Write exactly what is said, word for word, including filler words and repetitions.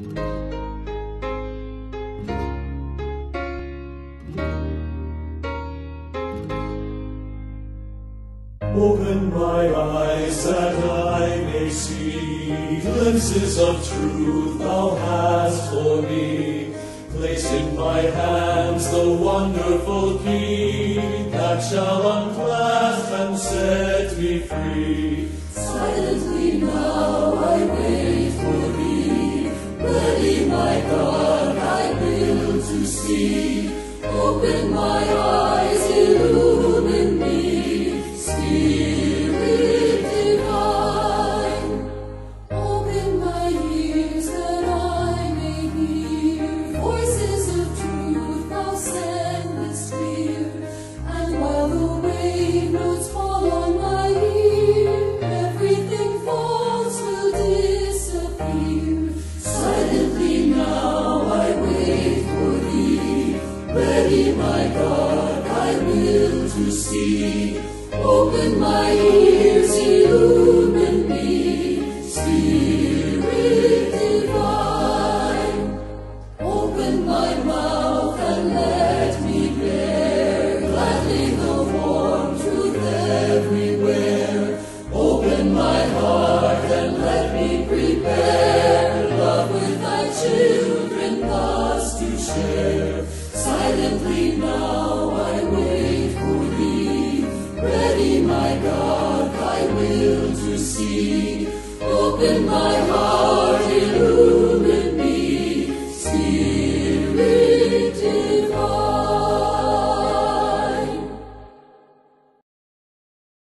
Open my eyes that I may see glimpses of truth thou hast for me. Place in my hands the wonderful key that shall unclasp and set me free. Silently now I wait for thee, ready my God I will to see. Open my eyes, illumine me, Spirit divine. Open my ears that I may hear voices of truth thou sendest clear. And while the wave notes fall on my ear, everything false will disappear. Silently now I wait for thee, ready my God I will to see. Open my ears, illumine me, Spirit divine. Open my mouth and let me bear gladly the warm truth everywhere. Open my heart and let me prepare love with thy children thus to share. Silently now I wait for thee, ready, my God, I will to see. Open my heart.